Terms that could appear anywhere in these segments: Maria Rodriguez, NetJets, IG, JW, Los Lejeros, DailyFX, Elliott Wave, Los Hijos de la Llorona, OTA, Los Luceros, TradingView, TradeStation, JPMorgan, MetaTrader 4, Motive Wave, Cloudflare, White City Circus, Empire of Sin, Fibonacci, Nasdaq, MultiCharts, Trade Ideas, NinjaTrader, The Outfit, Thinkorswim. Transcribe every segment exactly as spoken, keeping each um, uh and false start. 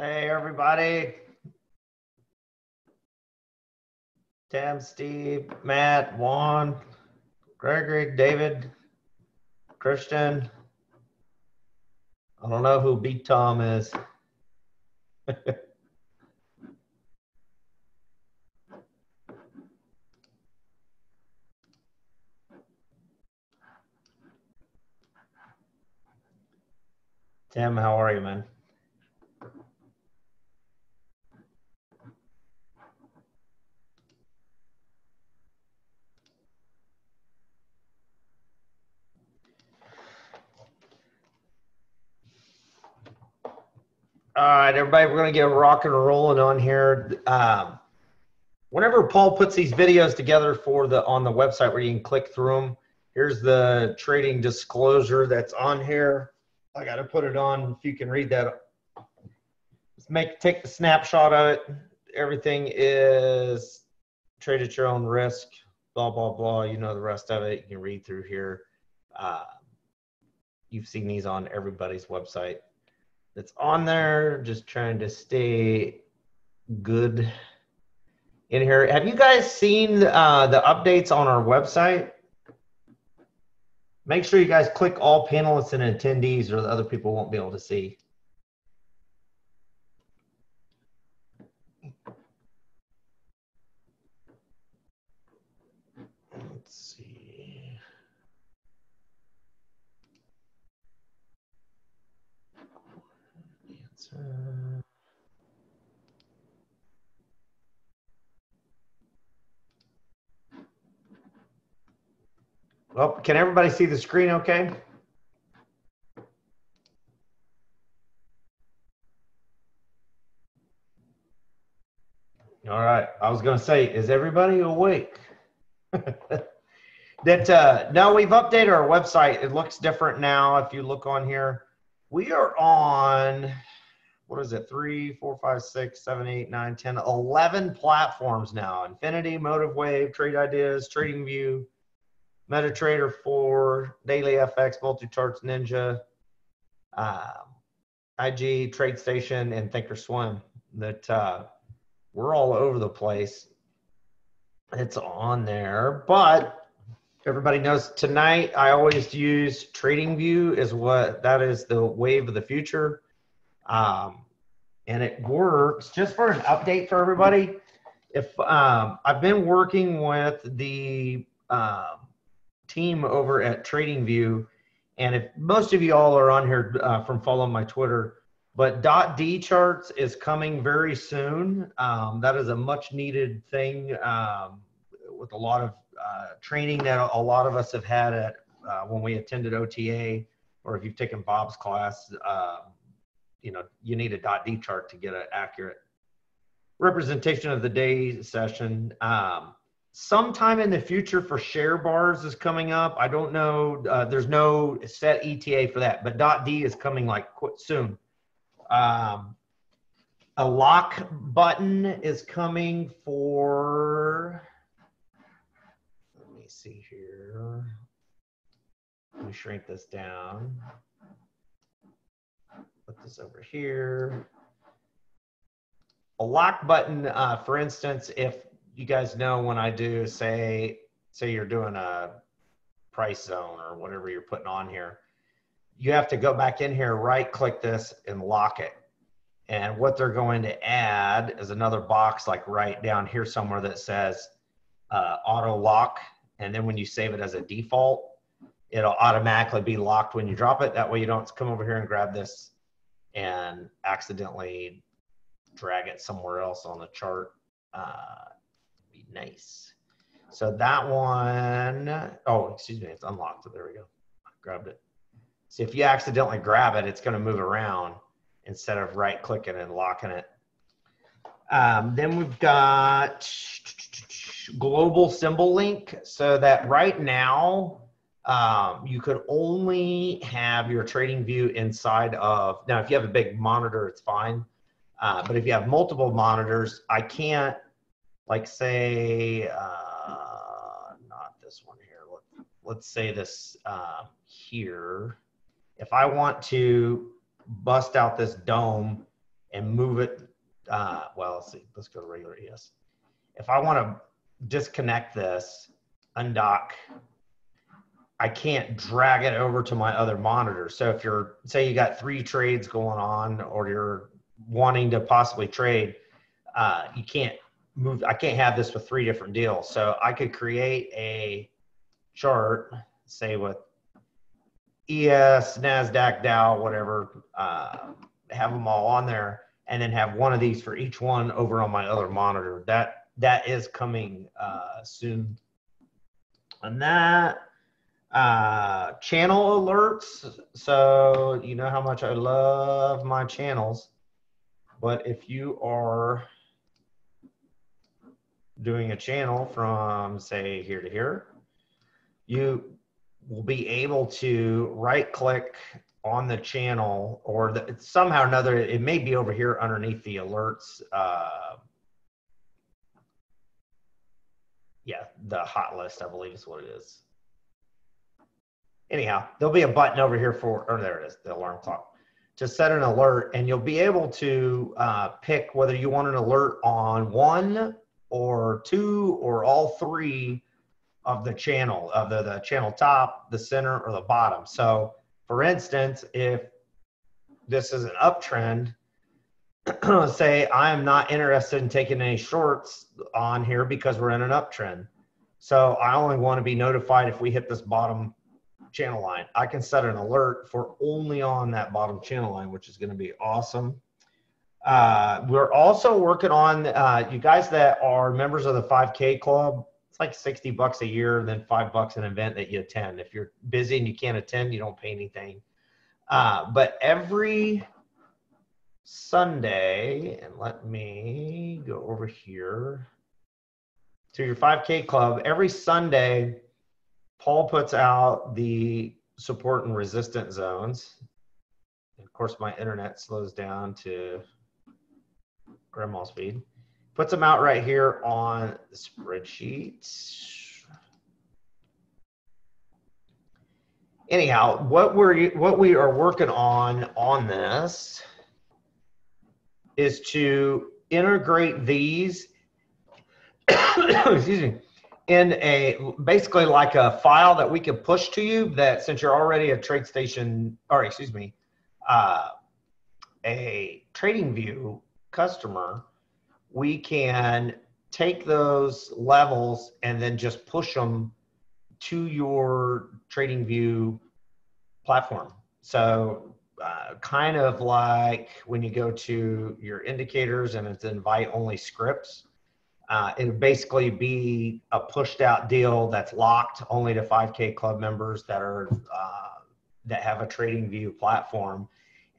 Hey, everybody. Tam, Steve, Matt, Juan, Gregory, David, Christian. I don't know who Big Tom is. Tim, how are you, man? All right, everybody, we're going to get rocking and rolling on here. Um, whenever Paul puts these videos together for the on the website where you can click through them, here's the trading disclosure that's on here. I got to put it on. If you can read that, let's make take the snapshot of it. Everything is trade at your own risk, blah, blah, blah. You know the rest of it. You can read through here. Uh, you've seen these on everybody's website that's on there. Just trying to stay good in here. Have you guys seen uh, the updates on our website? Make sure you guys click all panelists and attendees or the other people won't be able to see. Let's see. Answer. Well, can everybody see the screen okay? All right. I was going to say, is everybody awake? that uh, no, we've updated our website. It looks different now. If you look on here, we are on, what is it? Three, four, five, six, seven, eight, nine, ten, eleven platforms now. Infinity, Motive Wave, Trade Ideas, TradingView, MetaTrader four, DailyFX, MultiCharts, Ninja, uh, I G, TradeStation, and Thinkorswim. That uh, we're all over the place. It's on there, but everybody knows tonight I always use TradingView is what that is the wave of the future, um, and it works. Just for an update for everybody, if um, I've been working with the uh, team over at TradingView, and if most of you all are on here uh, from following my Twitter, but .D charts is coming very soon. Um, that is a much needed thing um, with a lot of uh, training that a lot of us have had at uh, when we attended O T A, or if you've taken Bob's class, uh, you know, you need a .D chart to get an accurate representation of the day session. Um, Sometime in the future for share bars is coming up. I don't know. Uh, there's no set E T A for that, but .D is coming like soon. Um, a lock button is coming for, let me see here. Let me shrink this down. Put this over here. A lock button, uh, for instance, if you guys know when I do say, say you're doing a price zone or whatever you're putting on here, you have to go back in here, right click this and lock it. And what they're going to add is another box like right down here somewhere that says uh, auto lock. And then when you save it as a default, it'll automatically be locked when you drop it. That way you don't come over here and grab this and accidentally drag it somewhere else on the chart. Uh, Nice. So that one, oh, excuse me, it's unlocked. So there we go. I grabbed it. So if you accidentally grab it, it's going to move around instead of right clicking and locking it. Um, then we've got global symbol link. So that right now, um, you could only have your trading view inside of, now if you have a big monitor, it's fine. Uh, but if you have multiple monitors, I can't, like say, uh, not this one here. Let, let's say this uh, here. If I want to bust out this dome and move it. Uh, well, let's see, let's go to regular E S. If I want to disconnect this, undock, I can't drag it over to my other monitor. So if you're, say you got three trades going on, or you're wanting to possibly trade, uh, you can't move, I can't have this with three different deals. So I could create a chart, say with E S, NASDAQ, Dow, whatever, uh, have them all on there, and then have one of these for each one over on my other monitor. That, that is coming uh, soon. On that, uh, channel alerts. So you know how much I love my channels, but if you are doing a channel from say here to here, you will be able to right click on the channel, or the, somehow or another, it may be over here underneath the alerts. Uh, yeah, the hot list, I believe is what it is. Anyhow, there'll be a button over here for, or there it is, the alarm clock, to set an alert, and you'll be able to uh, pick whether you want an alert on one or two or all three of the channel, of the, the channel top, the center, or the bottom. So for instance, if this is an uptrend, say I'm not interested in taking any shorts on here because we're in an uptrend. So I only want to be notified if we hit this bottom channel line. I can set an alert for only on that bottom channel line, which is going to be awesome. Uh, we're also working on, uh, you guys that are members of the five K club, it's like sixty bucks a year, then five bucks an event that you attend. If you're busy and you can't attend, you don't pay anything. Uh, but every Sunday, and let me go over here to your five K club, every Sunday, Paul puts out the support and resistance zones. And of course, my internet slows down to grandma speed. Puts them out right here on the spreadsheet. Anyhow, what we're what we are working on on this is to integrate these. Excuse me. In a basically like a file that we can push to you, that since you're already a TradeStation, or excuse me, uh, a TradingView customer, we can take those levels and then just push them to your TradingView platform. So uh, kind of like when you go to your indicators and it's invite only scripts, Uh, it'll basically be a pushed out deal that's locked only to five K club members that are uh, that have a TradingView platform,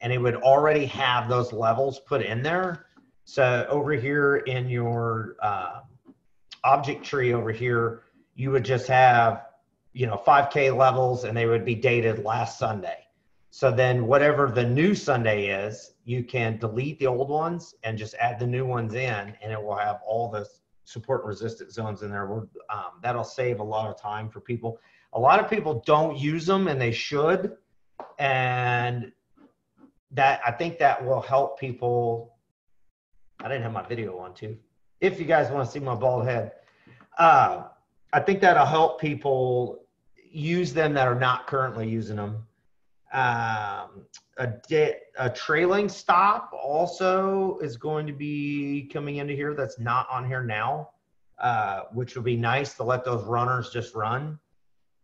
and it would already have those levels put in there. So over here in your uh, object tree over here, you would just have, you know, five K levels, and they would be dated last Sunday. So then whatever the new Sunday is, you can delete the old ones and just add the new ones in, and it will have all the support resistance zones in there. We're, um, that'll save a lot of time for people. A lot of people don't use them, and they should. And that, I think that will help people. I didn't have my video on too. If you guys want to see my bald head, uh, I think that'll help people use them that are not currently using them. Um, a, a trailing stop also is going to be coming into here. That's not on here now, uh, which would be nice to let those runners just run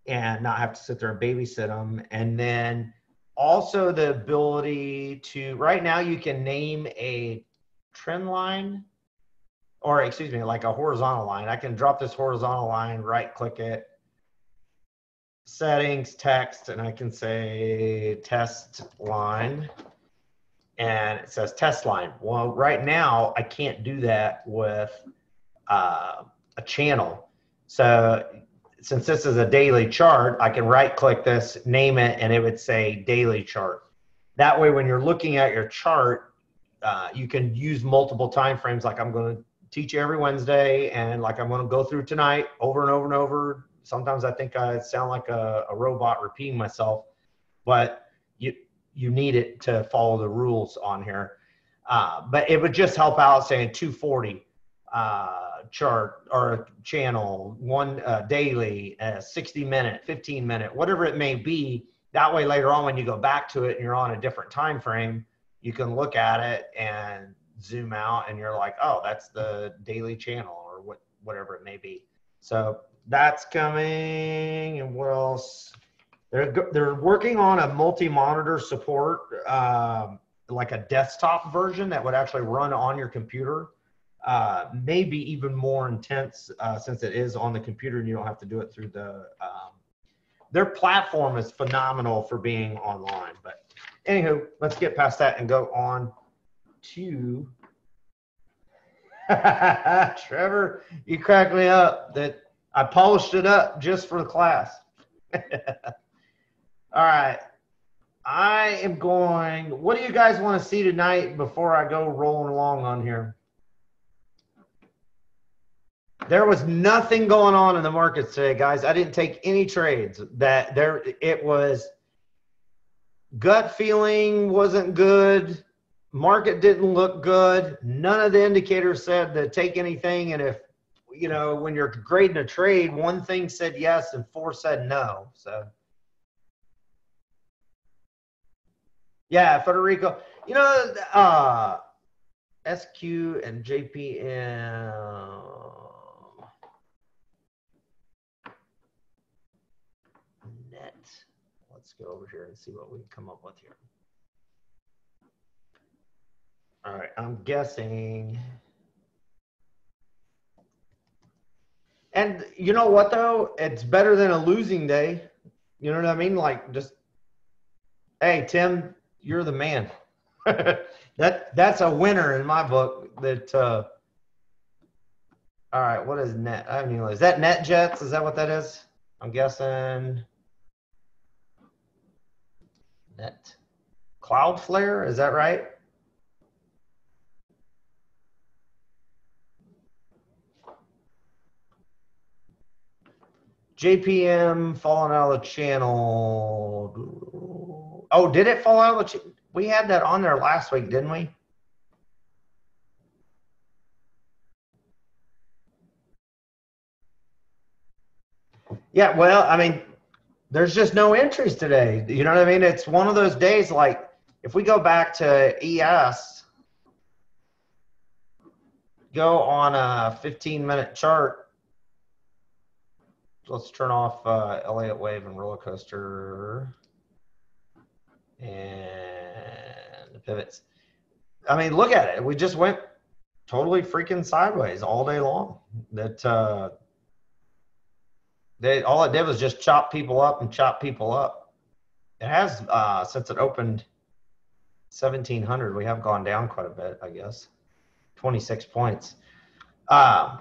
and not have to sit there and babysit them. And then also the ability to, right now you can name a trend line, or excuse me, like a horizontal line. I can drop this horizontal line, right click it, settings, text, and I can say test line, and it says test line. Well, right now I can't do that with uh, a channel. So since this is a daily chart, I can right click this, name it, and it would say daily chart. That way when you're looking at your chart, uh, you can use multiple time frames, like I'm going to teach you every Wednesday, and like I'm going to go through tonight over and over and over. Sometimes I think I sound like a, a robot repeating myself, but you you need it to follow the rules on here. Uh, but it would just help out, say, a two forty uh, chart or channel, one uh, daily, uh, sixty minute, fifteen minute, whatever it may be. That way, later on, when you go back to it and you're on a different time frame, you can look at it and zoom out, and you're like, oh, that's the daily channel or what, whatever it may be. So that's coming. And what else? They're they're working on a multi-monitor support, um, like a desktop version that would actually run on your computer. Uh, maybe even more intense uh, since it is on the computer and you don't have to do it through the. Um, their platform is phenomenal for being online, but. Anywho, let's get past that and go on to Trevor. You cracked me up that I polished it up just for the class. All right. I am going. What do you guys want to see tonight before I go rolling along on here? There was nothing going on in the markets today, guys. I didn't take any trades. That there it was. Gut feeling wasn't good. Market didn't look good. None of the indicators said to take anything. And if, you know, when you're grading a trade, one thing said yes and four said no. So, yeah, Federico, you know, uh, S Q and J P M. Let's go over here and see what we can come up with here. All right, I'm guessing. And you know what, though? It's better than a losing day. You know what I mean? Like, just, hey, Tim, you're the man. that That's a winner in my book. That. Uh, all right, what is net? I haven't even realized. Is that NetJets? Is that what that is? I'm guessing. Net Cloudflare, is that right? J P M falling out of the channel. Oh, did it fall out of the channel? We had that on there last week, didn't we? Yeah, well, I mean, there's just no entries today. You know what I mean? It's one of those days, like, if we go back to E S, go on a fifteen minute chart. Let's turn off uh, Elliott Wave and Roller Coaster and the pivots. I mean, look at it. We just went totally freaking sideways all day long. That, uh, They, all it did was just chop people up and chop people up. It has, uh, since it opened seventeen hundred, we have gone down quite a bit, I guess. twenty-six points. Um,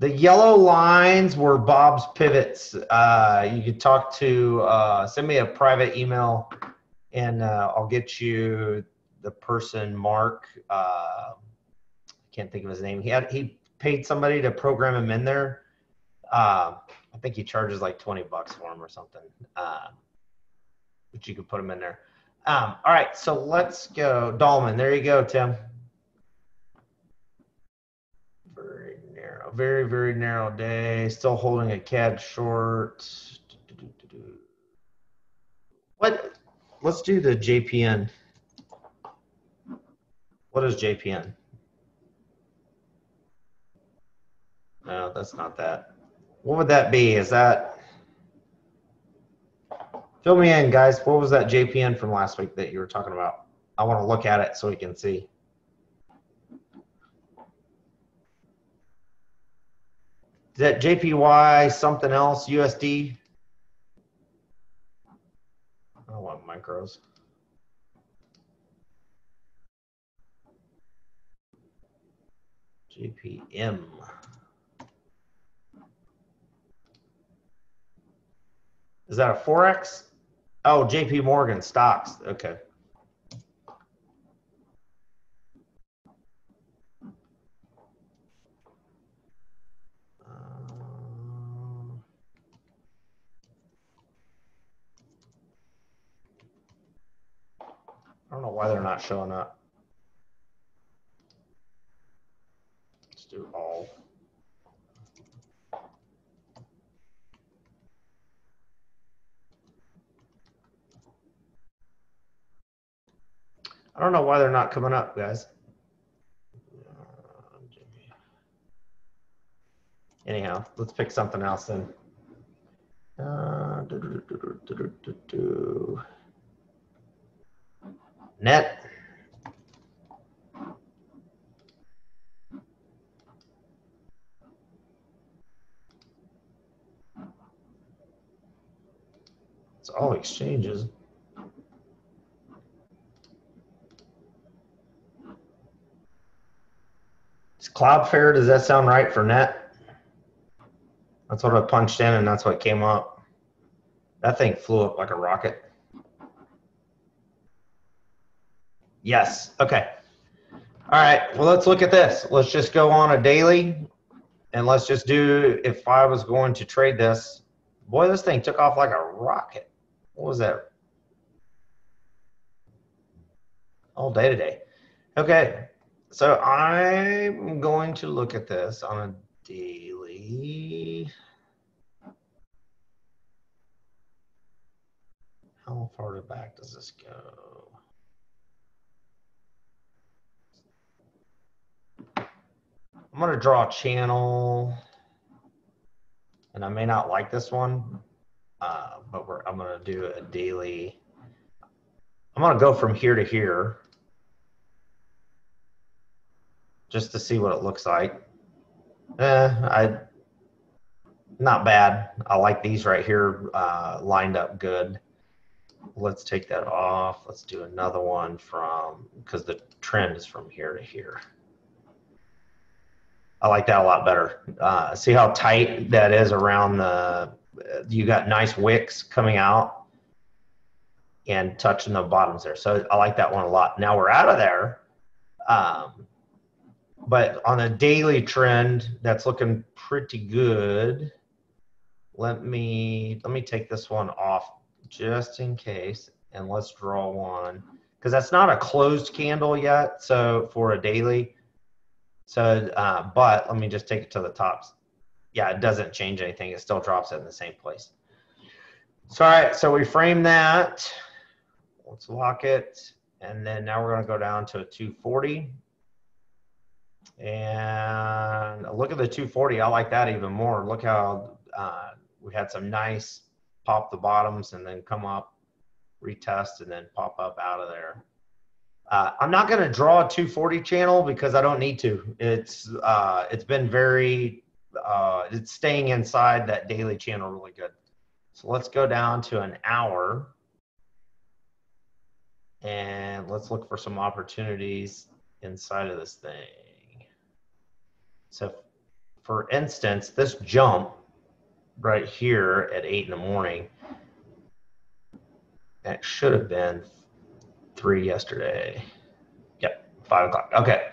the yellow lines were Bob's pivots. Uh, you could talk to, uh, send me a private email, and uh, I'll get you the person, Mark. Uh, I can't think of his name. He had, he paid somebody to program him in there. Uh, I think he charges like twenty bucks for him or something, uh, but you could put him in there. Um, all right, so let's go. Dahlman, there you go, Tim. Very narrow, very, very narrow day. Still holding a C A D short. What? Let's do the J P N. What is J P N? No, that's not that. What would that be? Is that? Fill me in, guys. What was that J P N from last week that you were talking about? I want to look at it so we can see. Is that J P Y something else? U S D? I don't want micros. J P M. Is that a Forex? Oh, J P Morgan stocks. Okay. Uh, why they're not showing up. Let's do all. I don't know why they're not coming up, guys. Anyhow, let's pick something else then. Uh, do, do, do, do, do, do, do. Net. It's all exchanges. Is Cloudflare, does that sound right for net? That's what I punched in and that's what came up. That thing flew up like a rocket. Yes, okay. All right, well, let's look at this. Let's just go on a daily and let's just do, if I was going to trade this, boy, this thing took off like a rocket. What was that? All day today. Okay, so I'm going to look at this on a daily. How far back does this go? I'm going to draw a channel, and I may not like this one, uh, but we're, I'm going to do a daily. I'm going to go from here to here just to see what it looks like. Eh, I, not bad. I like these right here uh, lined up good. Let's take that off. Let's do another one from, because the trend is from here to here. I like that a lot better. Uh, see how tight that is around the, you got nice wicks coming out and touching the bottoms there. So I like that one a lot. Now we're out of there. Um, but on a daily trend, that's looking pretty good. Let me, let me take this one off just in case, and let's draw one, because that's not a closed candle yet. So for a daily, So, uh, but let me just take it to the tops. Yeah, it doesn't change anything. It still drops it in the same place. So, all right, so we frame that. Let's lock it. And then now we're going to go down to a two forty. And look at the two forty. I like that even more. Look how uh, we had some nice pop the bottoms and then come up, retest, and then pop up out of there. Uh, I'm not going to draw a two forty channel because I don't need to. It's uh, it's been very uh, it's staying inside that daily channel really good. So let's go down to an hour and let's look for some opportunities inside of this thing. So, for instance, this jump right here at eight in the morning, that should have been three yesterday. Yep, five o'clock. Okay,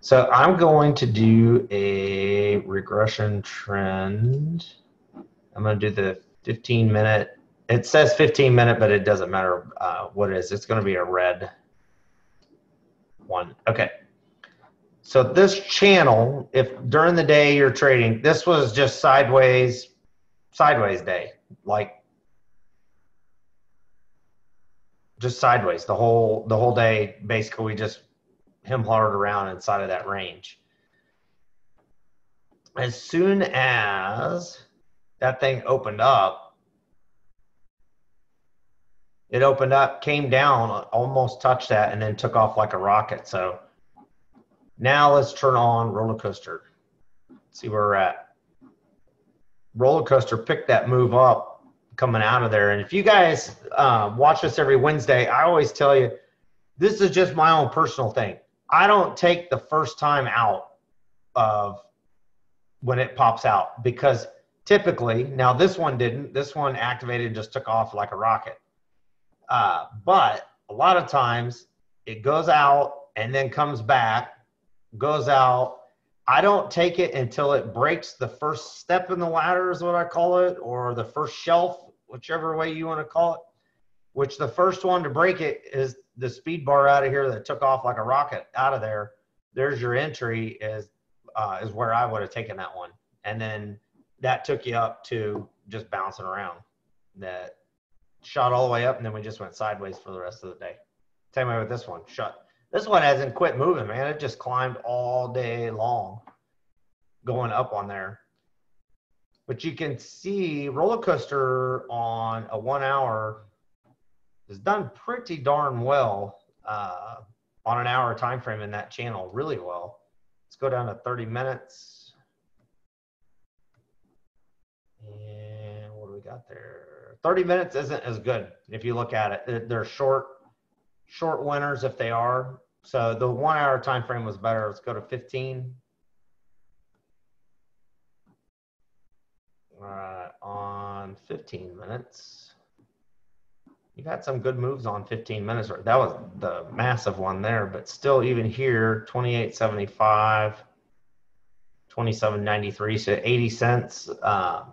so I'm going to do a regression trend. I'm going to do the fifteen minute. It says fifteen minute, but it doesn't matter uh, what it is. It's going to be a red one. Okay, so this channel, if during the day you're trading, this was just sideways, sideways day, like. Just sideways the whole the whole day. Basically, we just hem hard around inside of that range. As soon as that thing opened up, it opened up, came down, almost touched that, and then took off like a rocket. So now let's turn on roller coaster. See where we're at. Roller coaster picked that move up coming out of there. And if you guys uh, watch us every Wednesday, I always tell you, this is just my own personal thing. I don't take the first time out of when it pops out, because typically, now this one didn't, this one activated and just took off like a rocket. Uh, but a lot of times it goes out and then comes back, goes out. I don't take it until it breaks the first step in the ladder is what I call it, or the first shelf, whichever way you want to call it, which the first one to break it is the speed bar out of here that took off like a rocket out of there, there's your entry is, uh, is where I would have taken that one. And then that took you up to just bouncing around. That shot all the way up, and then we just went sideways for the rest of the day. Same way with this one. Shut. This one hasn't quit moving, man. It just climbed all day long, going up on there. But you can see roller coaster on a one hour has done pretty darn well uh, on an hour time frame in that channel, really well. Let's go down to thirty minutes. And what do we got there? thirty minutes isn't as good if you look at it. They're short, short winners if they are. So the one hour time frame was better. Let's go to fifteen. All right, on fifteen minutes. You've had some good moves on fifteen minutes. That was the massive one there, but still even here, twenty-eight seventy-five, twenty-seven ninety-three, so eighty cents. Uh,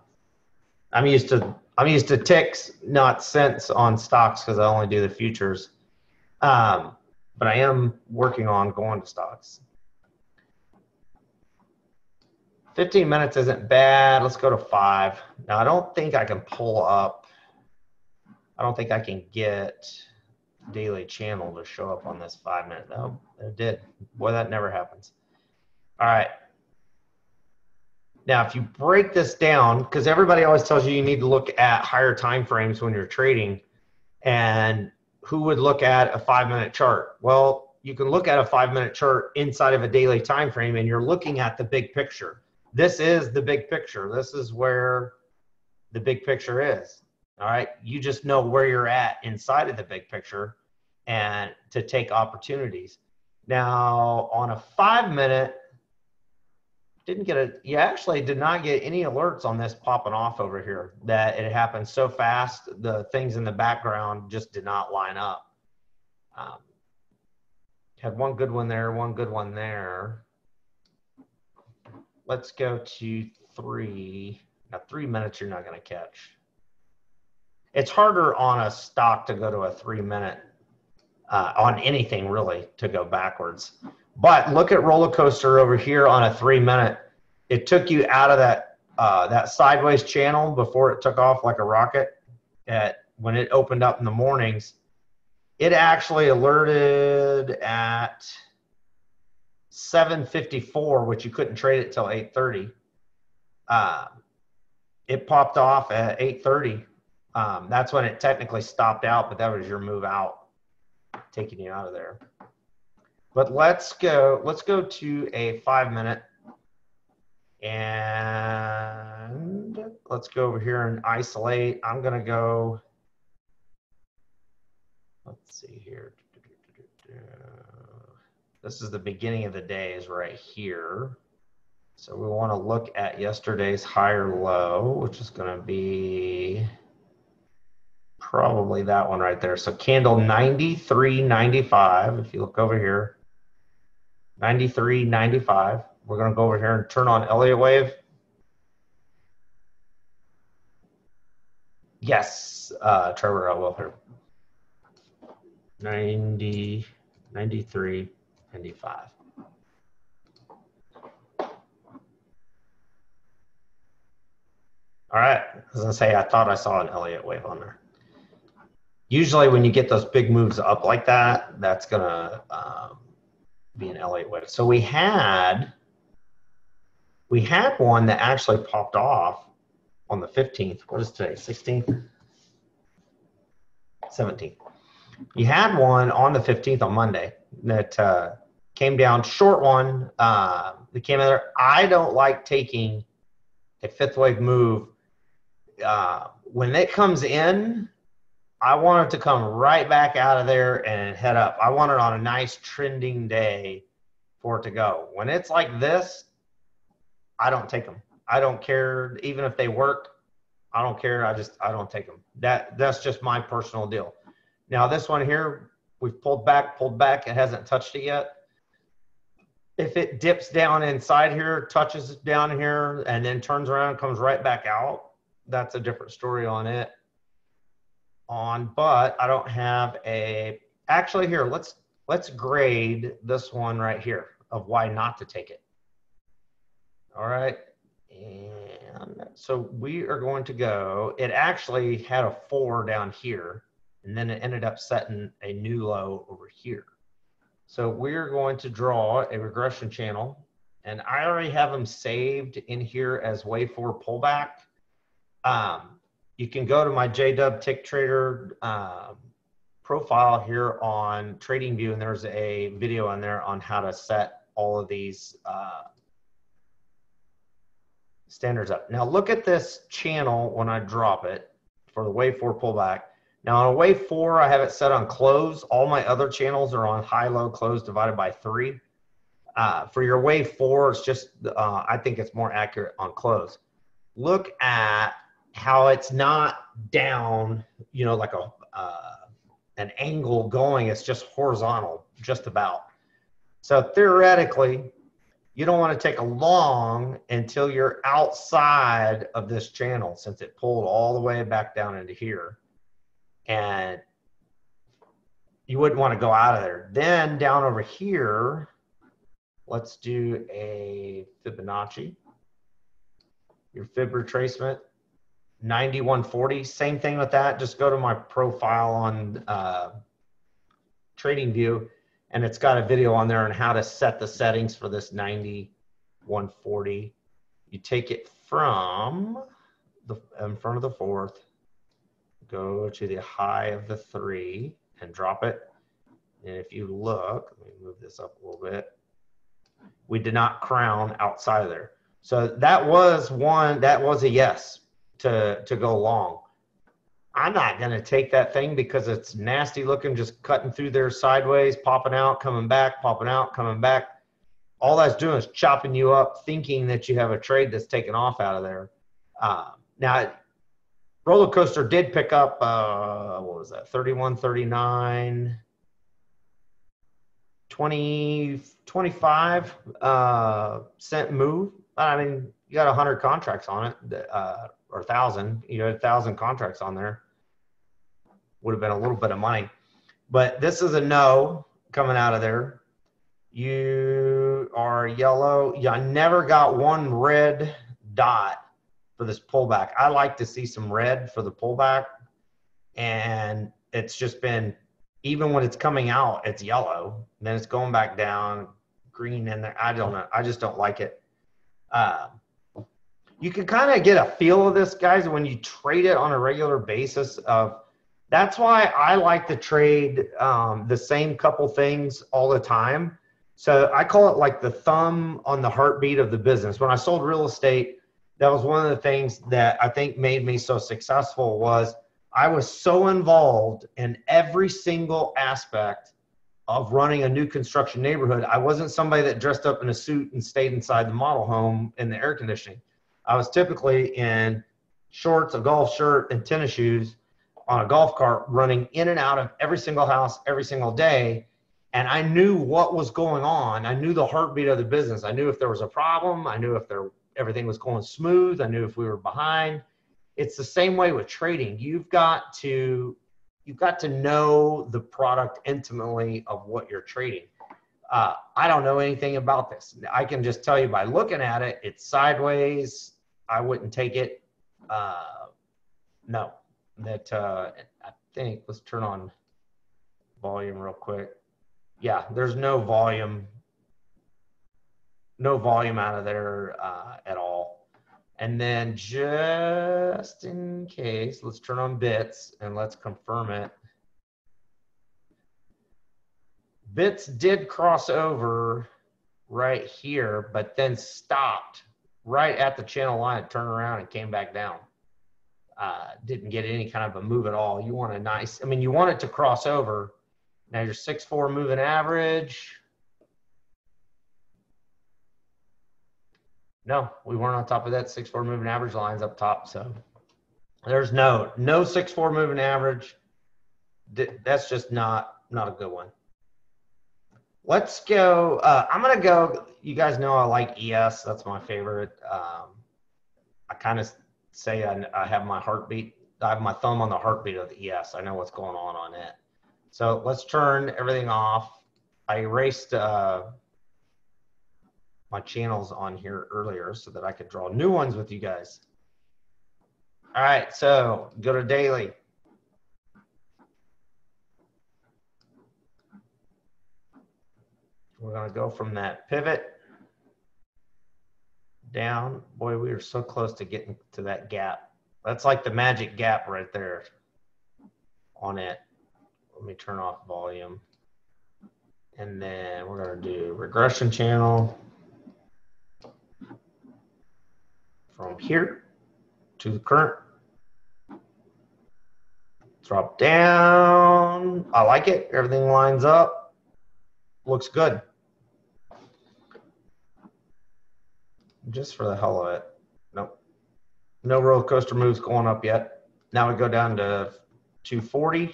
I'm used to I'm used to ticks, not cents on stocks because I only do the futures. Um, but I am working on going to stocks. fifteen minutes isn't bad. Let's go to five. Now, I don't think I can pull up. I don't think I can get daily channel to show up on this five minute. No, it did. Boy, that never happens. All right. Now, if you break this down, because everybody always tells you you need to look at higher time frames when you're trading, and who would look at a five minute chart? Well, you can look at a five minute chart inside of a daily time frame, and you're looking at the big picture. This is the big picture. This is where the big picture is. All right. You just know where you're at inside of the big picture and to take opportunities. Now on a five minute, didn't get a, you actually did not get any alerts on this popping off over here, that it happened so fast. The things in the background just did not line up. Um, had one good one there, one good one there. Let's go to three. Now, three minutes you're not going to catch. It's harder on a stock to go to a three minute, uh, on anything really, to go backwards. But look at roller coaster over here on a three minute. It took you out of that, uh, that sideways channel before it took off like a rocket. At, when it opened up in the mornings, it actually alerted at seven fifty-four, which you couldn't trade it till eight thirty. Uh, it popped off at eight thirty. Um, that's when it technically stopped out, but that was your move out, taking you out of there. But let's go, let's go to a five minute, and let's go over here and isolate. I'm going to go, let's see here. This is the beginning of the day is right here. So we want to look at yesterday's higher low, which is going to be probably that one right there. So candle ninety-three ninety-five, if you look over here, ninety-three ninety-five. We're going to go over here and turn on Elliott Wave. Yes, uh, Trevor, I will here. ninety, ninety-three ninety-five. All right. I was going to say, I thought I saw an Elliott Wave on there. Usually when you get those big moves up like that, that's going to um, be an Elliott Wave. So we had, we had one that actually popped off on the fifteenth. What is today? sixteenth? seventeenth. You had one on the fifteenth on Monday that uh, came down, short one. Uh, that came out there. I don't like taking a fifth wave move. Uh, when it comes in, I want it to come right back out of there and head up. I want it on a nice trending day for it to go. When it's like this, I don't take them. I don't care. Even if they work, I don't care. I just, I don't take them. That, that's just my personal deal. Now this one here, we've pulled back, pulled back. It hasn't touched it yet. If it dips down inside here, touches down here, and then turns around and comes right back out, that's a different story on it. On, but I don't have a actually here, let's let's grade this one right here of why not to take it. All right, and so we are going to go, it actually had a four down here, and then it ended up setting a new low over here. So we're going to draw a regression channel, and I already have them saved in here as wave four pullback. Um, you can go to my J W Tick Trader um, profile here on TradingView, and there's a video on there on how to set all of these uh, standards up. Now look at this channel when I drop it for the wave four pullback. Now on wave four, I have it set on close. All my other channels are on high, low, close divided by three. Uh, for your wave four, it's just, uh, I think it's more accurate on close. Look at how it's not down, you know, like a uh, an angle going, it's just horizontal, just about. So theoretically, you don't want to take a long until you're outside of this channel, since it pulled all the way back down into here. And you wouldn't want to go out of there. Then down over here, let's do a Fibonacci. Your Fib retracement, ninety-one forty. Same thing with that. Just go to my profile on uh, TradingView, and it's got a video on there on how to set the settings for this ninety-one forty. You take it from the in front of the fourth, go to the high of the three and drop it. And if you look, let me move this up a little bit. We did not crown outside of there. So that was one, that was a yes to, to go long. I'm not gonna take that thing because it's nasty looking, just cutting through there sideways, popping out, coming back, popping out, coming back. All that's doing is chopping you up, thinking that you have a trade that's taken off out of there. Uh, now, Roller Coaster did pick up, uh, what was that, thirty-one, thirty-nine, twenty, twenty-five uh, cent move. I mean, you got one hundred contracts on it, uh, or one thousand. You had one thousand contracts on there. Would have been a little bit of money. But this is a no coming out of there. You are yellow. Yeah, I never got one red dot for this pullback. I like to see some red for the pullback, and it's just been, even when it's coming out, it's yellow, and then it's going back down, green in there. I don't know, I just don't like it. Uh, you can kind of get a feel of this, guys, when you trade it on a regular basis. Of that's why I like to trade um, the same couple things all the time. So I call it like the thumb on the heartbeat of the business. When I sold real estate, that was one of the things that I think made me so successful, was I was so involved in every single aspect of running a new construction neighborhood. I wasn't somebody that dressed up in a suit and stayed inside the model home in the air conditioning. I was typically in shorts, a golf shirt, and tennis shoes on a golf cart, running in and out of every single house every single day. And I knew what was going on. I knew the heartbeat of the business. I knew if there was a problem. I knew if there everything was going smooth. I knew if we were behind. It's the same way with trading. You've got to, you've got to know the product intimately of what you're trading. Uh, I don't know anything about this. I can just tell you by looking at it, it's sideways. I wouldn't take it. Uh, no, that uh, I think, let's turn on volume real quick. Yeah, there's no volume. No volume out of there uh, at all. And then just in case, let's turn on bits and let's confirm it. Bits did cross over right here, but then stopped right at the channel line, turned around and came back down. Uh, didn't get any kind of a move at all. You want a nice, I mean, you want it to cross over. Now your six four moving average. No, we weren't on top of that six four moving average lines up top. So there's no no six four moving average. That's just not not a good one. Let's go. Uh, I'm gonna go. You guys know I like E S. That's my favorite. Um, I kind of say I, I have my heartbeat. I have my thumb on the heartbeat of the E S. I know what's going on on it. So let's turn everything off. I erased uh, my channels on here earlier so that I could draw new ones with you guys. All right, so go to daily. We're gonna go from that pivot down. Boy, we are so close to getting to that gap. That's like the magic gap right there on it. Let me turn off volume. And then we're gonna do regression channel from here to the current. Drop down. I like it. Everything lines up. Looks good. Just for the hell of it. Nope. No roller coaster moves going up yet. Now we go down to two forty.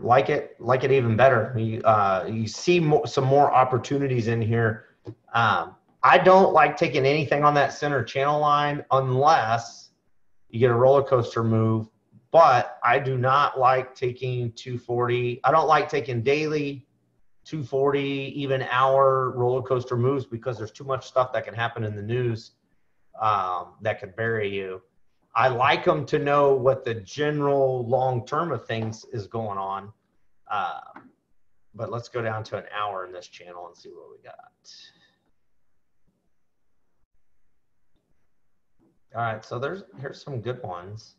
Like it. Like it even better. You, uh, you see more, some more opportunities in here. Um, I don't like taking anything on that center channel line unless you get a roller coaster move, but I do not like taking two forty. I don't like taking daily, two forty, even hour roller coaster moves because there's too much stuff that can happen in the news um, that could bury you. I like them to know what the general long term of things is going on. Uh, but let's go down to an hour in this channel and see what we got. All right, so there's here's some good ones.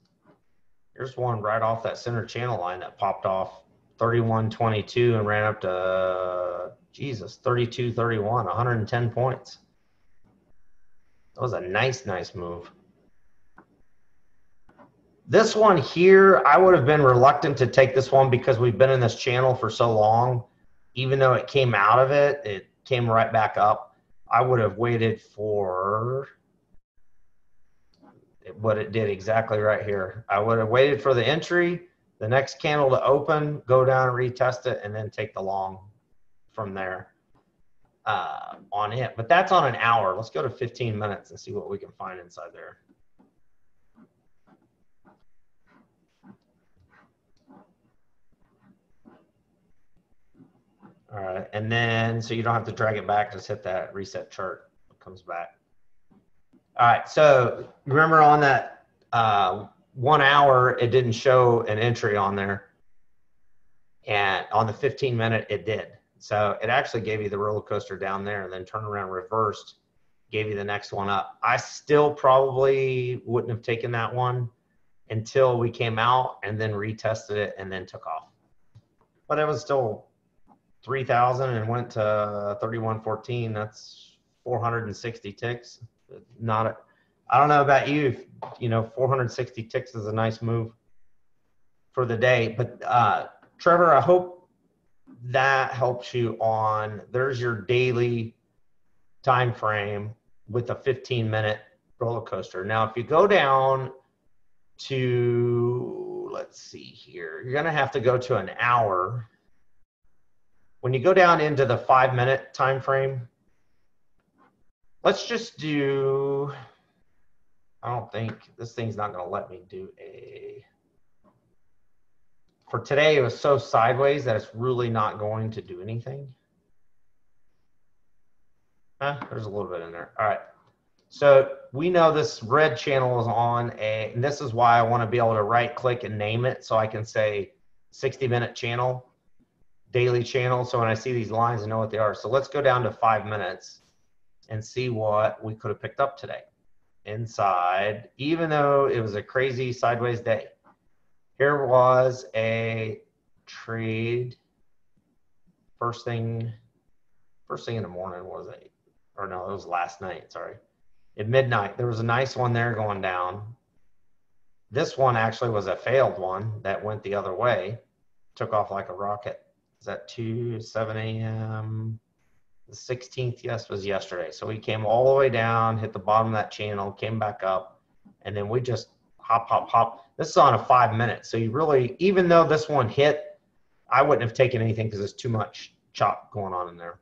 Here's one right off that center channel line that popped off thirty-one twenty-two and ran up to, uh, Jesus, thirty-two thirty-one, one hundred ten points. That was a nice, nice move. This one here, I would have been reluctant to take this one because we've been in this channel for so long. Even though it came out of it, it came right back up. I would have waited for what it did exactly right here. I would have waited for the entry, the next candle to open, go down, retest it, and then take the long from there uh, on it. But that's on an hour. Let's go to fifteen minutes and see what we can find inside there. All right, and then so you don't have to drag it back, just hit that reset chart, it comes back. All right, so remember on that uh, one hour, it didn't show an entry on there. And on the fifteen minute, it did. So it actually gave you the roller coaster down there and then turned around, reversed, gave you the next one up. I still probably wouldn't have taken that one until we came out and then retested it and then took off. But it was still three thousand and went to thirty-one fourteen. That's four hundred sixty ticks. Not a, I don't know about you, if, you know, four hundred sixty ticks is a nice move for the day. But uh, Trevor, I hope that helps you on. There's your daily time frame with a fifteen minute roller coaster. Now, if you go down to, let's see here, you're gonna have to go to an hour. When you go down into the five minute time frame. Let's just do, I don't think, this thing's not gonna let me do a, for today it was so sideways that it's really not going to do anything. Eh, there's a little bit in there, all right. So we know this red channel is on a, and this is why I wanna be able to right click and name it so I can say sixty minute channel, daily channel, so when I see these lines I know what they are. So let's go down to five minutes. And see what we could have picked up today inside, even though it was a crazy sideways day. Here was a trade. First thing, first thing in the morning was it, or no, it was last night, sorry. At midnight, there was a nice one there going down. This one actually was a failed one that went the other way, took off like a rocket. Is that two, seven a m? The sixteenth, yes, was yesterday. So we came all the way down, hit the bottom of that channel, came back up, and then we just hop, hop, hop. This is on a five minute. So you really, even though this one hit, I wouldn't have taken anything because there's too much chop going on in there.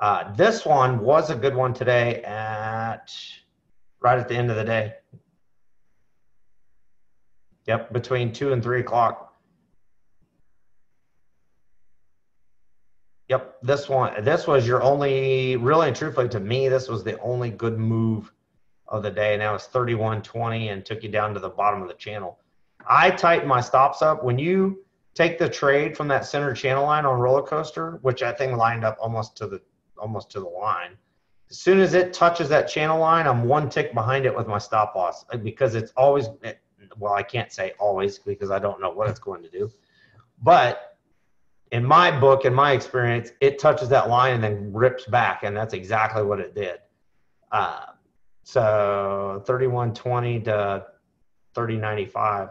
Uh, this one was a good one today at, right at the end of the day. Yep, between two and three o'clock. Yep, this one, this was your only, really and truthfully to me, this was the only good move of the day. Now it's thirty-one twenty and took you down to the bottom of the channel. I tightened my stops up. When you take the trade from that center channel line on Roller Coaster, which I think lined up almost to the almost to the line, as soon as it touches that channel line, I'm one tick behind it with my stop loss, because it's always, well, I can't say always because I don't know what it's going to do, but in my book, in my experience, it touches that line and then rips back, and that's exactly what it did. Uh, so thirty-one twenty to thirty ninety-five,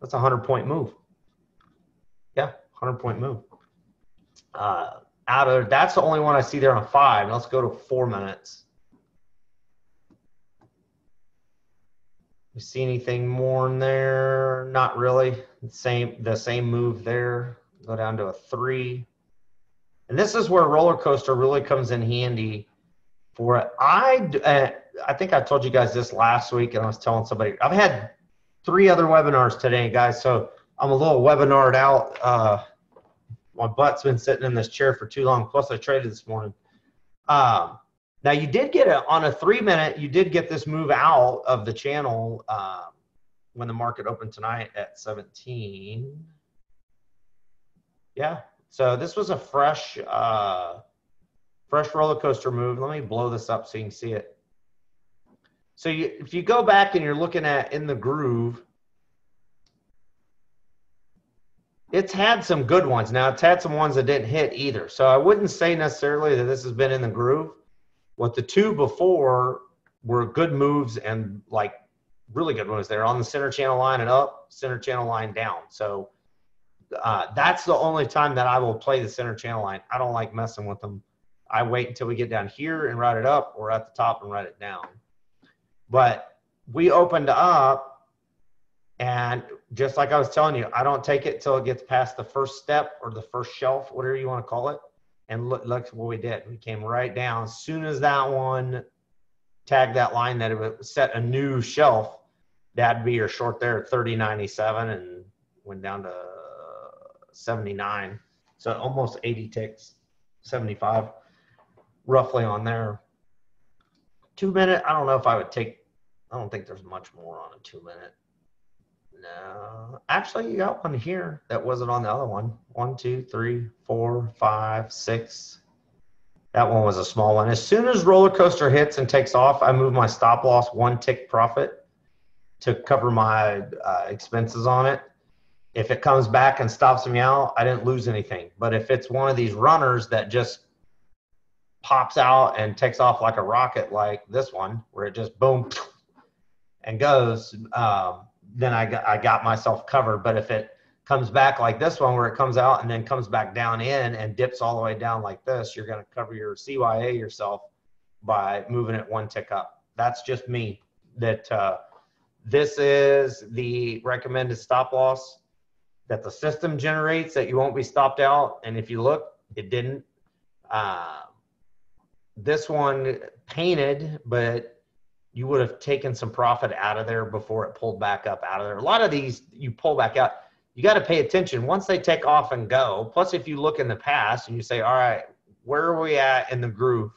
that's a hundred point move. Yeah, hundred point move. Uh, out of, that's the only one I see there on five. Let's go to four minutes. You see anything more in there? Not really. Same, the same move there. Go down to a three. And this is where Roller Coaster really comes in handy for it. I, uh, I think I told you guys this last week, and I was telling somebody, I've had three other webinars today, guys, so I'm a little webinar'd out. Uh, my butt's been sitting in this chair for too long, plus I traded this morning. Um, now you did get it on a three minute, you did get this move out of the channel uh, when the market opened tonight at seventeen. Yeah, so this was a fresh, uh, fresh Roller Coaster move. Let me blow this up so you can see it. So you, if you go back and you're looking at In the Groove, it's had some good ones. Now, it's had some ones that didn't hit either. So I wouldn't say necessarily that this has been in the groove. What the two before were good moves and like really good ones. They're on the center channel line and up, center channel line down. So uh, that's the only time that I will play the center channel line. I don't like messing with them. I wait until we get down here and write it up, or at the top and write it down. But we opened up, and just like I was telling you, I don't take it till it gets past the first step or the first shelf, whatever you want to call it. And look, look what we did. We came right down. As soon as that one tagged that line that it would set a new shelf, that'd be your short there at thirty ninety-seven, and went down to seventy-nine. So almost eighty ticks, seventy-five roughly on there. Two minute, I don't know if I would take, I don't think there's much more on a two minute. No, actually you got one here that wasn't on the other one. One, two, three, four, five, six. That one was a small one. As soon as Roller Coaster hits and takes off, I move my stop loss one tick profit to cover my uh, expenses on it. If it comes back and stops me out, I didn't lose anything. But if it's one of these runners that just pops out and takes off like a rocket, like this one, where it just boom and goes, um, then I got, I got myself covered. But if it comes back like this one, where it comes out and then comes back down in and dips all the way down like this, you're going to cover your C Y A yourself by moving it one tick up. That's just me. That uh, this is the recommended stop loss that the system generates, that you won't be stopped out. And if you look, it didn't. Uh, this one painted, but you would have taken some profit out of there before it pulled back up out of there. A lot of these you pull back out. You got to pay attention once they take off and go. Plus, if you look in the past and you say, all right, where are we at in the groove?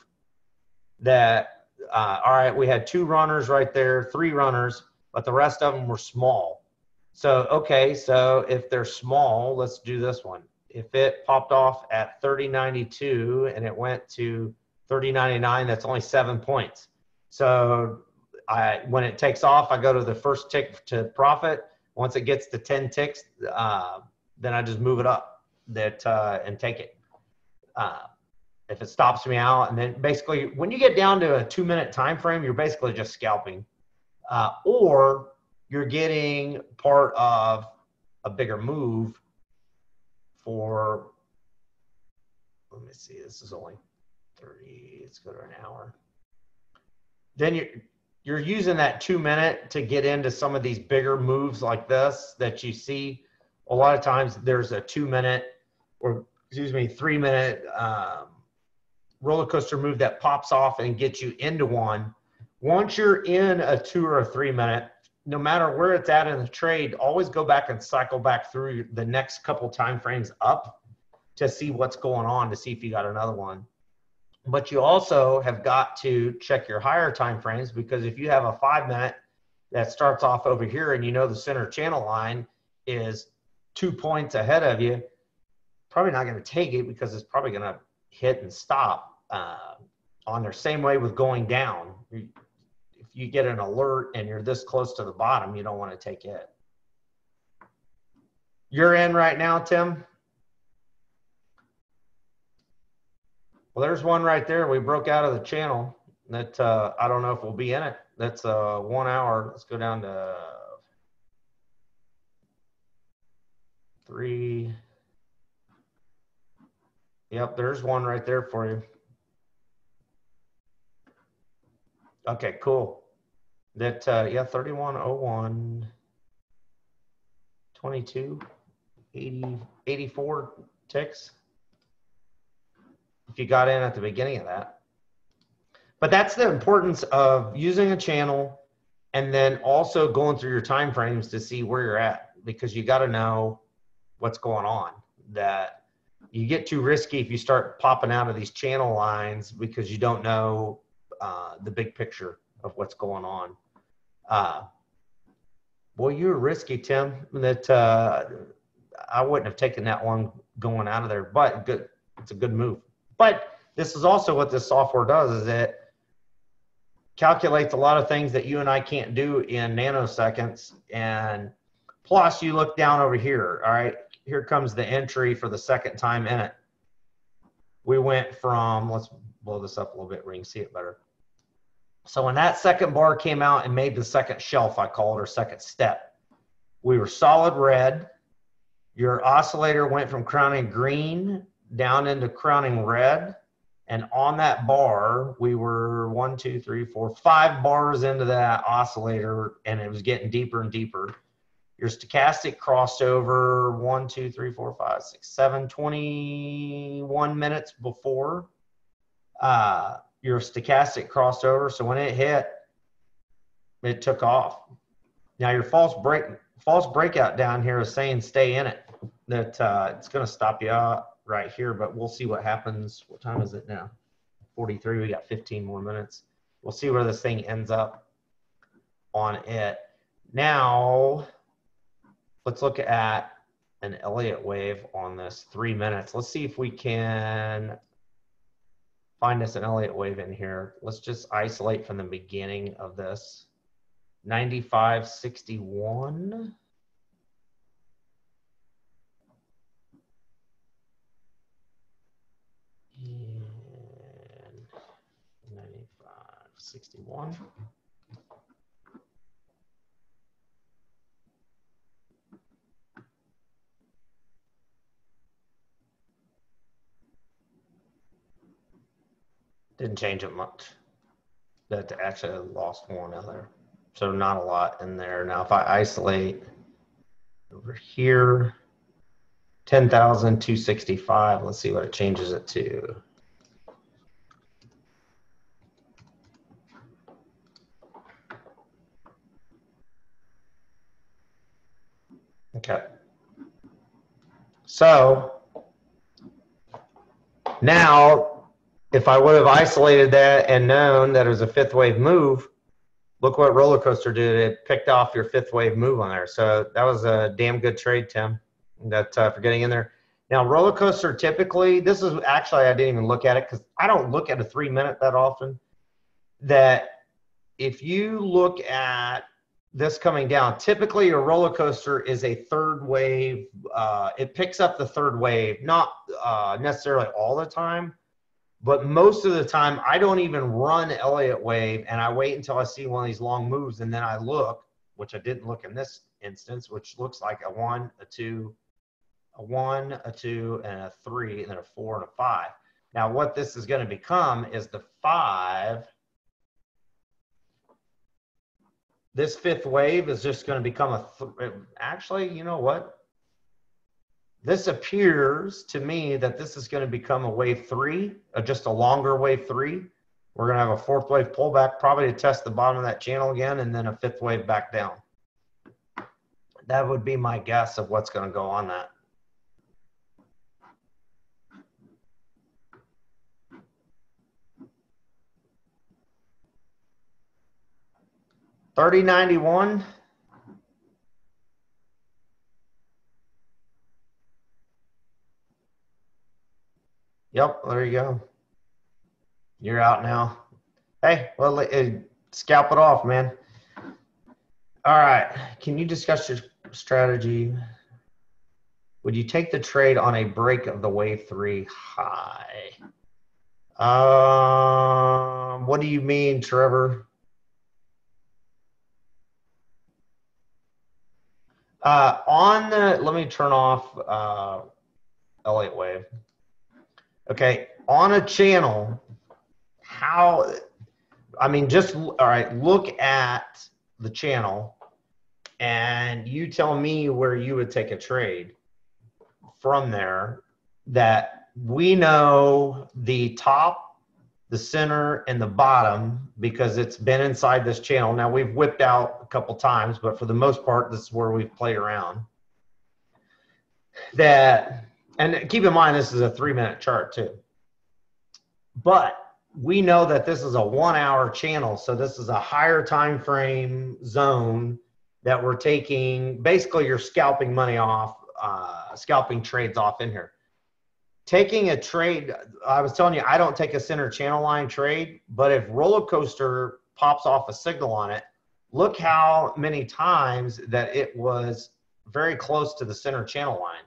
That, uh, all right, we had two runners right there, three runners, but the rest of them were small. So, okay, so if they're small, let's do this one. If it popped off at thirty ninety-two and it went to thirty ninety-nine, that's only seven points. So I, when it takes off, I go to the first tick to profit. Once it gets to ten ticks, uh, then I just move it up that uh, and take it. Uh, if it stops me out, and then basically when you get down to a two-minute time frame, you're basically just scalping, uh, or you're getting part of a bigger move for, let me see, this is only thirty, let's go to an hour. Then you're, you're using that two minute to get into some of these bigger moves like this that you see. A lot of times there's a two minute or excuse me, three minute um, Roller Coaster move that pops off and gets you into one. Once you're in a two or a three minute, no matter where it's at in the trade, always go back and cycle back through the next couple time frames up to see what's going on, to see if you got another one. But you also have got to check your higher time frames, because if you have a five minute that starts off over here and you know the center channel line is two points ahead of you, probably not going to take it because it's probably going to hit and stop uh, on their same way with going down. If you get an alert and you're this close to the bottom, you don't want to take it. You're in right now, Tim. Well, there's one right there. We broke out of the channel that uh, I don't know if we'll be in it. That's uh, one hour. Let's go down to three. Yep, there's one right there for you. Okay, cool. That, uh, yeah, thirty-one oh one, twenty-two, eighty, eighty-four ticks. If you got in at the beginning of that. But that's the importance of using a channel and then also going through your time frames to see where you're at, because you got to know what's going on. That you get too risky if you start popping out of these channel lines because you don't know uh, the big picture of what's going on. Uh, boy, you were risky, Tim. That uh, I wouldn't have taken that one going out of there, but good, it's a good move. But this is also what this software does, is it calculates a lot of things that you and I can't do in nanoseconds. And plus, you look down over here, all right? Here comes the entry for the second time in it. We went from, let's blow this up a little bit where you can see it better. So when that second bar came out and made the second shelf, I call it, or second step, we were solid red. Your oscillator went from crowning green down into crowning red, and on that bar we were one two three four five bars into that oscillator, and it was getting deeper and deeper. Your stochastic crossed over one two three four five six seven twenty-one minutes before uh your stochastic crossed over, so when it hit, it took off. Now your false break false breakout down here is saying stay in it, that uh it's going to stop you out right here, but we'll see what happens. What time is it now? forty-three, we got fifteen more minutes. We'll see where this thing ends up on it. Now, let's look at an Elliott wave on this three minutes. Let's see if we can find us an Elliott wave in here. Let's just isolate from the beginning of this. ninety-five sixty-one. sixty-one. Didn't change it much. That actually lost one out there. So not a lot in there. Now if I isolate over here, ten thousand two hundred sixty-five, let's see what it changes it to. Okay, so now if I would have isolated that and known that it was a fifth wave move, look what roller coaster did. It picked off your fifth wave move on there. So that was a damn good trade, Tim, that uh, for getting in there. Now roller coaster typically, this is actually, I didn't even look at it because I don't look at a three minute that often. That if you look at this coming down, typically a roller coaster is a third wave. Uh, it picks up the third wave, not uh, necessarily all the time, but most of the time I don't even run Elliott wave, and I wait until I see one of these long moves, and then I look, which I didn't look in this instance, which looks like a one, a two, a one, a two, and a three, and then a four, and a five. Now what this is gonna become is the five. This fifth wave is just going to become a, th actually, you know what? This appears to me that this is going to become a wave three, just a longer wave three. We're going to have a fourth wave pullback, probably to test the bottom of that channel again, and then a fifth wave back down. that would be my guess of what's going to go on that. thirty ninety-one. Yep, there you go. You're out now. Hey, well, it, scalp it off, man. All right, can you discuss your strategy? Would you take the trade on a break of the wave three high? Um, what do you mean, Trevor? Uh, on the, let me turn off uh, Elliott Wave. Okay, on a channel, how, I mean, just, all right, look at the channel and you tell me where you would take a trade from there that we know the top, the center, and the bottom because it's been inside this channel. Now, we've whipped out a couple times, but for the most part, this is where we've played around. That, and keep in mind, this is a three-minute chart too. But we know that this is a one-hour channel, so this is a higher time frame zone that we're taking. Basically, you're scalping money off, uh, scalping trades off in here. Taking a trade, I was telling you, I don't take a center channel line trade, but if roller coaster pops off a signal on it, look how many times that it was very close to the center channel line.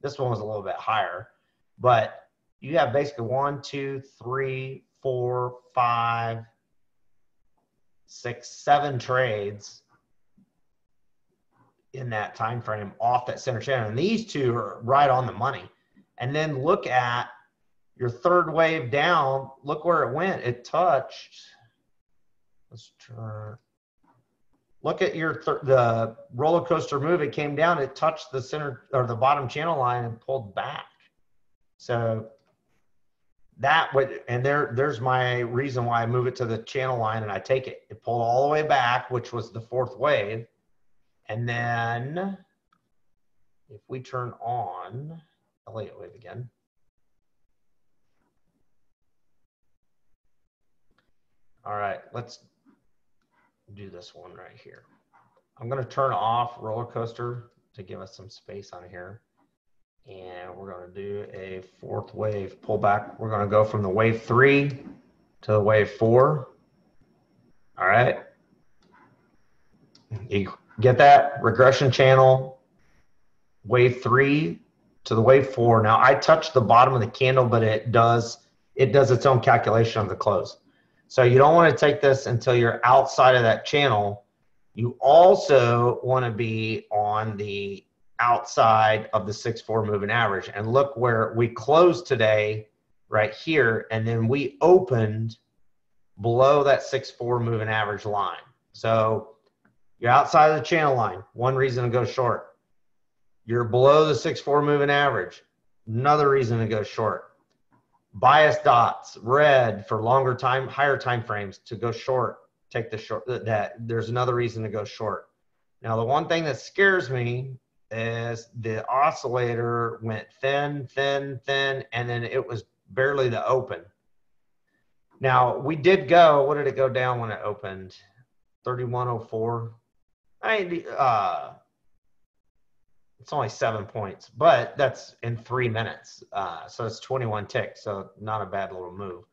This one was a little bit higher, but you have basically one, two, three, four, five, six, seven trades in that time frame off that center channel. And these two are right on the money. And then look at your third wave down. Look where it went. It touched. Let's turn. Look at your th the roller coaster move. It came down. It touched the center or the bottom channel line and pulled back. So that would, and there there's my reason why I move it to the channel line and I take it. It pulled all the way back, which was the fourth wave. And then if we turn on Elliott Wave again, all right, let's do this one right here. I'm going to turn off roller coaster to give us some space on here. And we're going to do a fourth wave pullback. We're going to go from the wave three to the wave four. All right. You get that regression channel, wave three to the wave four. Now I touched the bottom of the candle, but it does, it does its own calculation of the close. So you don't want to take this until you're outside of that channel. You also want to be on the outside of the six four moving average. And look where we closed today right here. And then we opened below that six four moving average line. So you're outside of the channel line. One reason to go short. You're below the six four moving average. Another reason to go short. Bias dots red for longer time, higher time frames to go short. Take the short. That there's another reason to go short. Now the one thing that scares me is the oscillator went thin, thin, thin, and then it was barely the open. Now we did go. What did it go down when it opened? thirty-one oh four. I uh, it's only seven points, but that's in three minutes. Uh, so it's twenty-one ticks, so not a bad little move.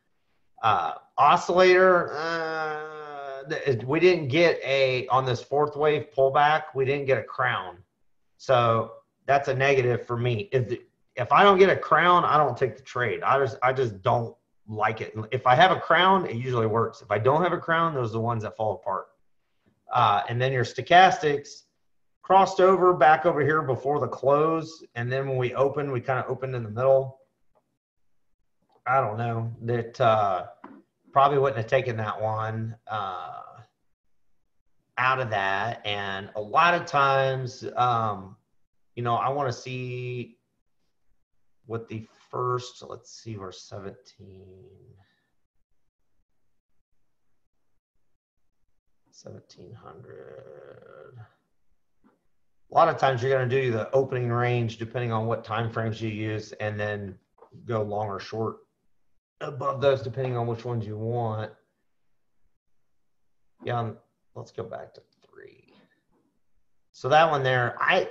Uh, oscillator, uh, we didn't get a, on this fourth wave pullback, we didn't get a crown. So that's a negative for me. If, if I don't get a crown, I don't take the trade. I just, I just don't like it. If I have a crown, it usually works. If I don't have a crown, those are the ones that fall apart. Uh, and then your stochastics, crossed over back over here before the close. And then when we opened, we kind of opened in the middle. I don't know that uh, probably wouldn't have taken that one uh, out of that. And a lot of times, um, you know, I want to see what the first, let's see, we're seventeen. seventeen hundred. a lot of times you're going to do the opening range depending on what time frames you use, and then go long or short above those depending on which ones you want. Yeah, let's go back to three. So that one there, I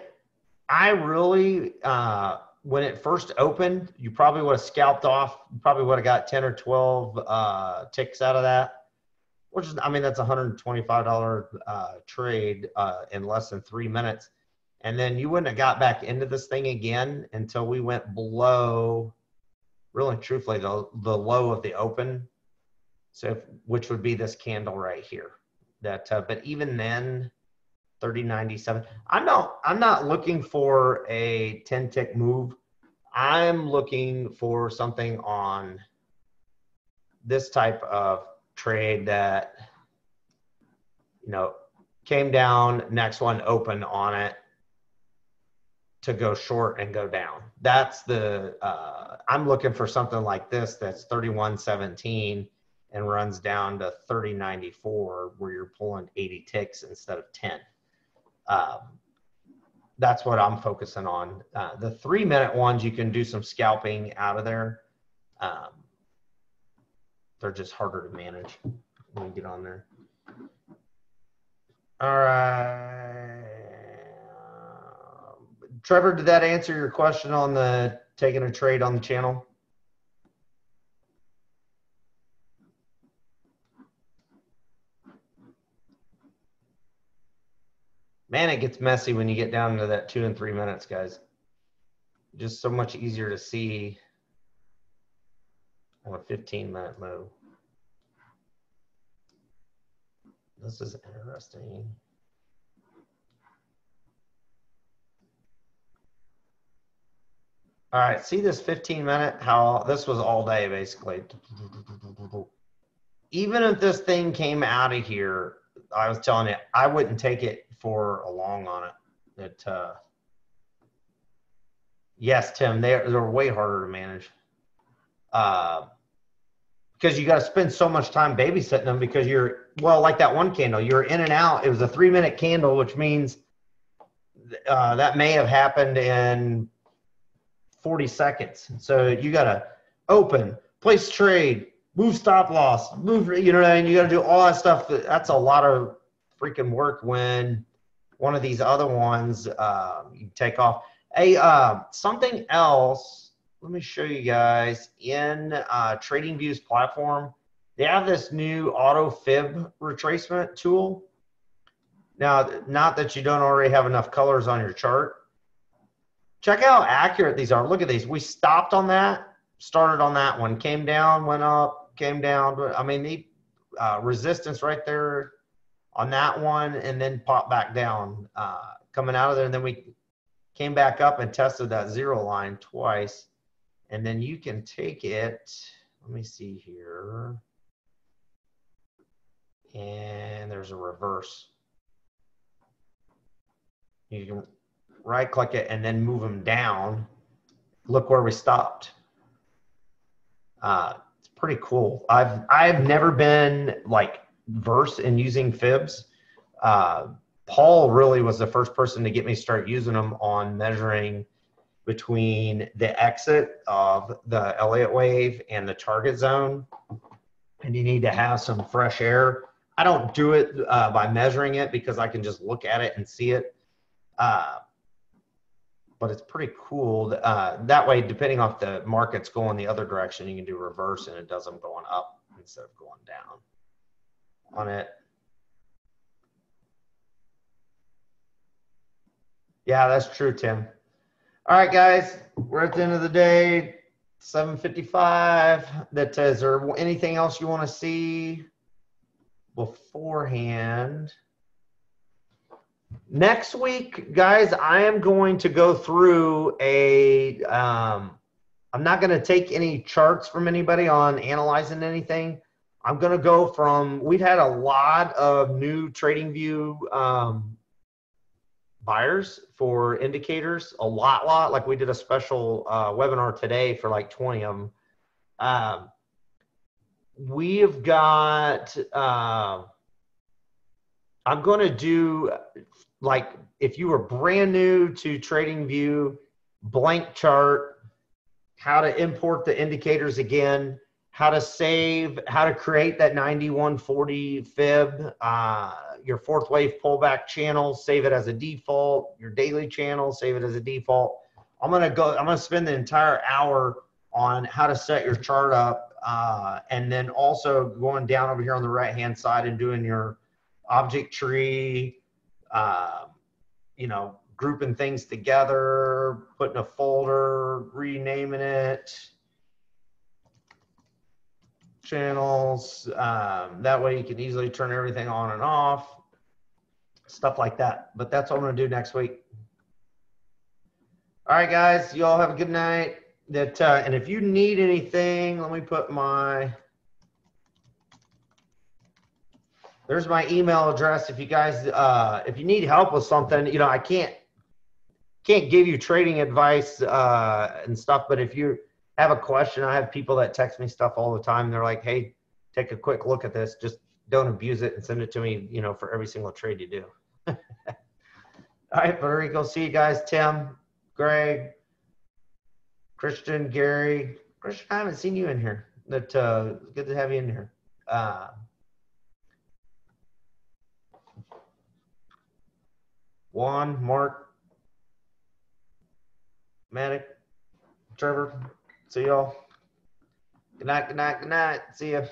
I really, uh, when it first opened, you probably would have scalped off, you probably would have got ten or twelve uh, ticks out of that, which is, I mean, that's one hundred twenty-five dollar uh, trade uh, in less than three minutes. And then you wouldn't have got back into this thing again until we went below, really truthfully, the, the low of the open, so if, which would be this candle right here. That, uh, but even then, thirty ninety-seven. I'm not, I'm not looking for a ten tick move. I'm looking for something on this type of trade that, you know, came down, next one open on it to go short and go down. That's the, uh, I'm looking for something like this that's thirty-one seventeen and runs down to thirty ninety-four where you're pulling eighty ticks instead of ten. Um, that's what I'm focusing on. Uh, the three minute ones, you can do some scalping out of there. Um, they're just harder to manage when you get on there. All right. Trevor, did that answer your question on the taking a trade on the channel? Man, it gets messy when you get down to that two and three minutes, guys. Just so much easier to see on a fifteen minute low. This is interesting. All right, see this fifteen minute, how this was all day basically. Even if this thing came out of here, I was telling you, I wouldn't take it for a long on it. It uh, yes, Tim, they're, they're way harder to manage uh, because you got to spend so much time babysitting them because you're, well, like that one candle, you're in and out. It was a three minute candle, which means uh, that may have happened in forty seconds. So you got to open, place trade, move stop loss, move, you know what I mean? You got to do all that stuff. That's a lot of freaking work when one of these other ones uh, you take off. Hey, uh, something else, let me show you guys. In uh, TradingView's platform, they have this new auto fib retracement tool. Now, not that you don't already have enough colors on your chart. Check out how accurate these are. Look at these. We stopped on that, started on that one, came down, went up, came down. I mean, the uh, resistance right there on that one, and then pop back down uh, coming out of there. And then we came back up and tested that zero line twice. And then you can take it, let me see here. And there's a reverse. You can right click it and then move them down. Look where we stopped. Uh, it's pretty cool. I've, I've never been like, versed in using fibs. Uh, Paul really was the first person to get me start using them on measuring between the exit of the Elliott wave and the target zone. And you need to have some fresh air. I don't do it uh, by measuring it because I can just look at it and see it. Uh, but it's pretty cool. Uh, that way, depending on if the market's going the other direction, you can do reverse and it does them going up instead of going down on it. Yeah, that's true, Tim. All right, guys, we're at the end of the day, seven fifty-five. That, is there anything else you want to see beforehand? Next week, guys, I am going to go through a, um, I'm not going to take any charts from anybody on analyzing anything. I'm going to go from, we've had a lot of new TradingView um, buyers for indicators, a lot, lot. Like we did a special uh, webinar today for like twenty of them. Um, we have got, uh, I'm going to do, like, if you were brand new to TradingView, blank chart, how to import the indicators again, how to save, how to create that ninety-one forty fib, uh, your fourth wave pullback channel, save it as a default, your daily channel, save it as a default. I'm going to go, I'm going to spend the entire hour on how to set your chart up. Uh, and then also going down over here on the right-hand side and doing your object tree, uh, you know, grouping things together, putting a folder, renaming it, channels. Um, that way you can easily turn everything on and off, stuff like that. But that's what I'm going to do next week. All right, guys, you all have a good night. That uh, and if you need anything, let me put my, there's my email address. If you guys, uh, if you need help with something, you know, I can't, can't give you trading advice uh, and stuff, but if you have a question, I have people that text me stuff all the time. They're like, hey, take a quick look at this. Just don't abuse it and send it to me, you know, for every single trade you do. All right, Federico, see you guys, Tim, Greg, Christian, Gary. Christian, I haven't seen you in here. But, uh, good to have you in here. Uh, Juan, Mark, Matic, Trevor. See y'all. Good night, good night, good night. See ya.